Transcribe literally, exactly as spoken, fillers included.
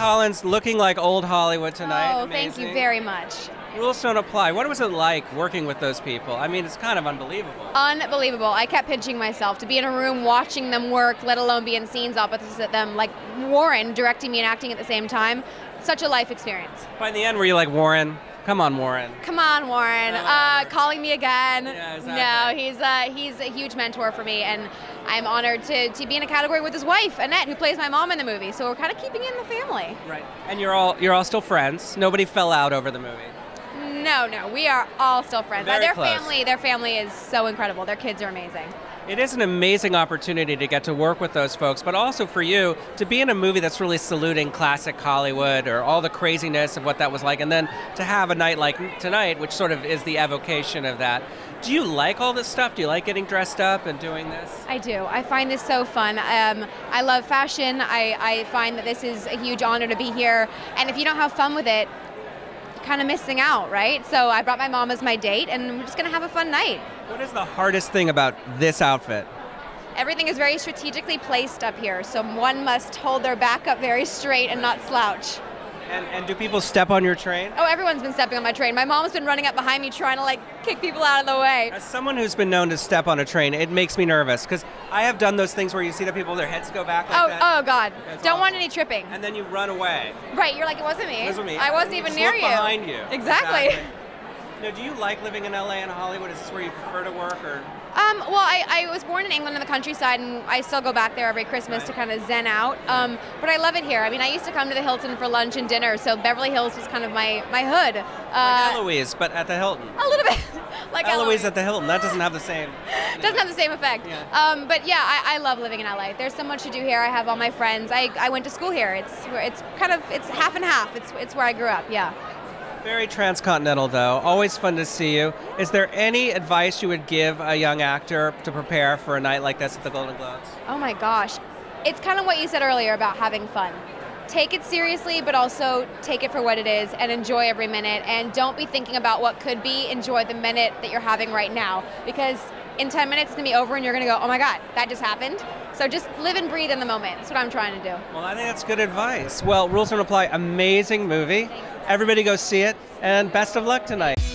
Collins looking like old Hollywood tonight. Oh, amazing. Thank you very much. Rules Don't Apply. What was it like working with those people? I mean, it's kind of unbelievable. Unbelievable. I kept pinching myself to be in a room watching them work, let alone be in scenes opposite at them, like Warren directing me and acting at the same time. Such a life experience. By the end, were you like, Warren? Come on, Warren. Come on, Warren. Uh, calling me again. Yeah, exactly. No, he's uh, he's a huge mentor for me, and I'm honored to, to be in a category with his wife, Annette, who plays my mom in the movie. So we're kind of keeping it in the family. Right. And you're all you're all still friends. Nobody fell out over the movie. No, no, we are all still friends. Very their close. family, their family is so incredible. Their kids are amazing. It is an amazing opportunity to get to work with those folks, but also for you to be in a movie that's really saluting classic Hollywood or all the craziness of what that was like, and then to have a night like tonight, which sort of is the evocation of that. Do you like all this stuff? Do you like getting dressed up and doing this? I do. I find this so fun. Um, I love fashion. I, I find that this is a huge honor to be here, and if you don't have fun with it, kind of missing out, right? So I brought my mom as my date, and we're just gonna have a fun night. What is the hardest thing about this outfit? Everything is very strategically placed up here, so one must hold their back up very straight and not slouch. And, and do people step on your train? Oh, everyone's been stepping on my train. My mom's been running up behind me trying to like kick people out of the way. As someone who's been known to step on a train, it makes me nervous because I have done those things where you see the people, their heads go back like oh, that. Oh, God. That's Don't awful. want any tripping. And then you run away. Right. You're like, it wasn't me. It wasn't me. I wasn't even near you. behind you. Exactly. exactly. Now, do you like living in L A and Hollywood? Is this where you prefer to work? or? Um, well, I, I was born in England in the countryside, and I still go back there every Christmas right. to kind of zen out. Um, but I love it here. I mean, I used to come to the Hilton for lunch and dinner, so Beverly Hills was kind of my, my hood. Uh, like Eloise, but at the Hilton. A little bit. like Eloise, Eloise at the Hilton. That doesn't have the same. No. Doesn't have the same effect. Yeah. Um, but yeah, I, I love living in L A. There's so much to do here. I have all my friends. I, I went to school here. It's it's kind of it's half and half. It's it's where I grew up. Yeah. Very transcontinental, though. Always fun to see you. Is there any advice you would give a young actor to prepare for a night like this at the Golden Globes? Oh, my gosh. It's kind of what you said earlier about having fun. Take it seriously, but also take it for what it is and enjoy every minute. And don't be thinking about what could be. Enjoy the minute that you're having right now. Because in ten minutes, it's going to be over, and you're going to go, oh, my God, that just happened. So just live and breathe in the moment. That's what I'm trying to do. Well, I think that's good advice. Well, Rules Don't Apply, amazing movie. Thanks. Everybody go see it, and best of luck tonight.